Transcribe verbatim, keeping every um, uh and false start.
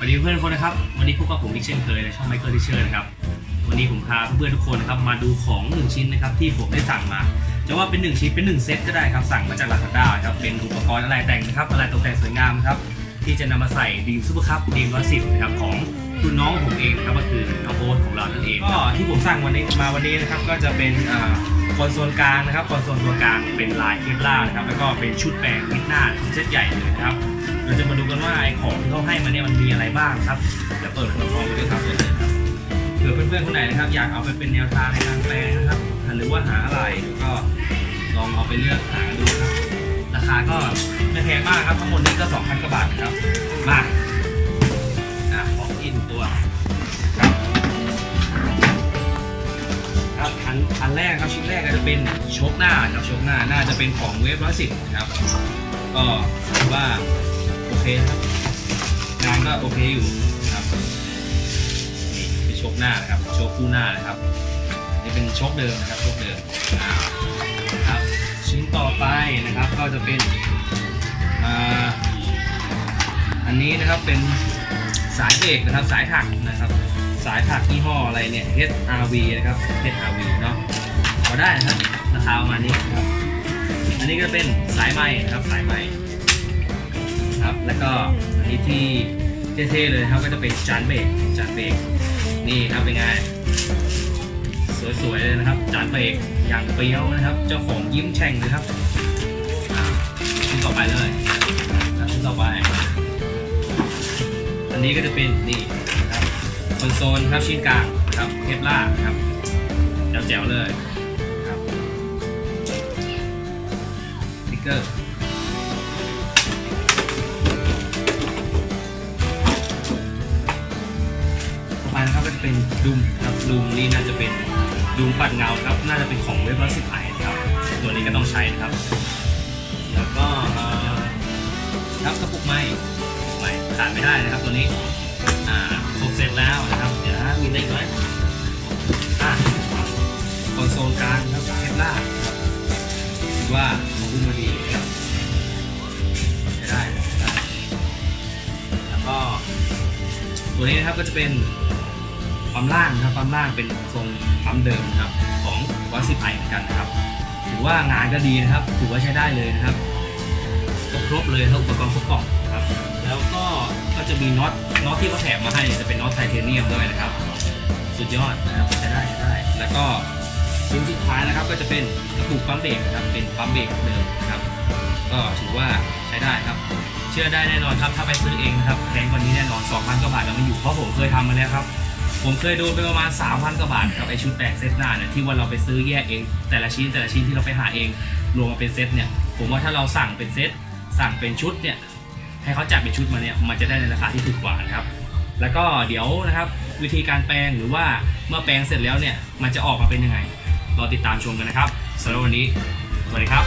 สวัสดีเพื่อนทุกคนนะครับวันนี้พบกับผมนิกเช่นเคยในช่อง Michael Teacher นะครับวันนี้ผมพาเพื่อนทุกคนนะครับมาดูของหนึ่งชิ้นนะครับที่ผมได้สั่งมาจะว่าเป็นหนึ่งชิ้นเป็นหนึ่งเซตก็ได้ครับสั่งมาจาก Lazada ครับเป็นอุปกรณ์อะไรแต่งนะครับอะไรตกแต่งสวยงามครับที่จะนำมาใส่ดีมซุปเปอร์คัพดีมหนึ่งหนึ่งศูนย์นะครับของคุณน้องผมเองครับก็คือน้องโอ๊ตของเรานั่นเองก็ที่ผมสั่งวันนี้มาวันนี้นะครับก็จะเป็นคอนโซลกลางนะครับคอนโซลตัวกลางเป็นลายเคปลาร์นะครับแล้วก็เป็นชุดแปลงมิดหน้าเซตใหญ่เลยนะครับเราจะมาดูกันว่าไอของที่เขาให้มาเนี่ยมันมีอะไรบ้างครับเดี๋ยวเปิดกระป๋องดูด้วยครับเผื่อเพื่อนๆคนไหนนะครับอยากเอาไปเป็นแนวทางในการแปลงนะครับหรือว่าหาอะไรก็ลองเอาไปเลือกหาดูครับราคาก็ไม่แพงมากครับทั้งหมดนี้ก็ สองพัน กว่าบาทครับมาอ่ะของอินตัวครับอันอันแรกครับชิ้นแรกก็จะเป็นชกหน้าครับชกหน้าน่าจะเป็นของเวฟร้อยสิบครับก็ถือว่าโอเคครับงานก็โอเคอยู่นะครับนี่เป็นชกหน้านะครับชกคู่หน้านะครับนี่เป็นชกเดิมนะครับชกเดิมครับชิ้นต่อไปนะครับก็จะเป็นอ่าอันนี้นะครับเป็นสายเบรกนะครับสายถักนะครับสายถักยี่ห้ออะไรเนี่ย เอช อาร์ วี นะครับ เอช อาร์ วี เนาะพอได้นะครับราคาประมาณนี้ครับอันนี้ก็เป็นสายไม้นะครับสายไม้ครับแล้วก็อันนี้ที่เท่ๆเลยครับก็จะเป็นจานเบรกจานเบรกนี่ครับเป็นไงสวยๆเลยนะครับจานเบรกอย่างเปรี้ยวนะครับเจ้าของยิ้มแฉ่งเลยครับชิ้นต่อไปเลยชิ้นต่อไปอันนี้ก็จะเป็นนี่คอนโซลครับชิ้นกลางครับเคปลาร์ครับแจ๋วๆเลยครับสติ๊กเกอร์ต่อไปนะครับก็จะเป็นดุมครับดุมนี่น่าจะเป็นดุมปัดเงาครับน่าจะเป็นของเว็บร้อยสิบไอครับตัวนี้ก็ต้องใช้นะครับแล้วก็ครับกระปุกไม้กระปุกไม้ขาดไม่ได้นะครับตัวนี้ครบเสร็จแล้วนะครับเดี๋ยวนะมีอะไรอีกไหมอ่ะคอนโซลกลางครับเคปลาร์คิดว่าของคุณมาดีครับใช้ได้แล้วก็ตัวนี้นะครับก็จะเป็นปั๊มล่างครับปั๊มล่างเป็นทรงปั๊มเดิมครับของวัสดุไผ่เหมือนกันนะครับถือว่างานก็ดีนะครับถือว่าใช้ได้เลยนะครับครบเลยครับอุปกรณ์ครบกล่องครับแล้วก็ก็จะมีน็อตน็อตที่เขาแถมมาให้จะเป็นน็อตไทเทเนียมด้วยนะครับสุดยอดนะครับใช้ได้ใช้ได้แล้วก็ชิ้นสุดท้ายนะครับก็จะเป็นกระปุกปั๊มเบรกนะครับเป็นปั๊มเบรกเดิมนะครับก็ถือว่าใช้ได้ครับเชื่อได้แน่นอนครับถ้าไปซื้อเองนะครับแพงกว่านี้แน่นอน สองพัน กว่าบาทเราไม่อยู่เพราะผมเคยทำมาแล้วครับผมเคยโดนไปประมาณ สามพัน กว่าบาทครับไอชุดแปลกเซตหน้าเนี่ยที่ว่าเราไปซื้อแยกเองแต่ละชิ้นแต่ละชิ้นที่เราไปหาเองรวมมาเป็นเซตเนี่ยผมว่าถ้าเราสั่งเป็นเซตสั่งเป็นชุดเนี่ยให้เขาจัดเป็นชุดมาเนี่ยมันจะได้ในราคาที่ถูกกว่านะครับแล้วก็เดี๋ยวนะครับวิธีการแปลงหรือว่าเมื่อแปลงเสร็จแล้วเนี่ยมันจะออกมาเป็นยังไงรอติดตามชมกันนะครับสำหรับวันนี้สวัสดีครับ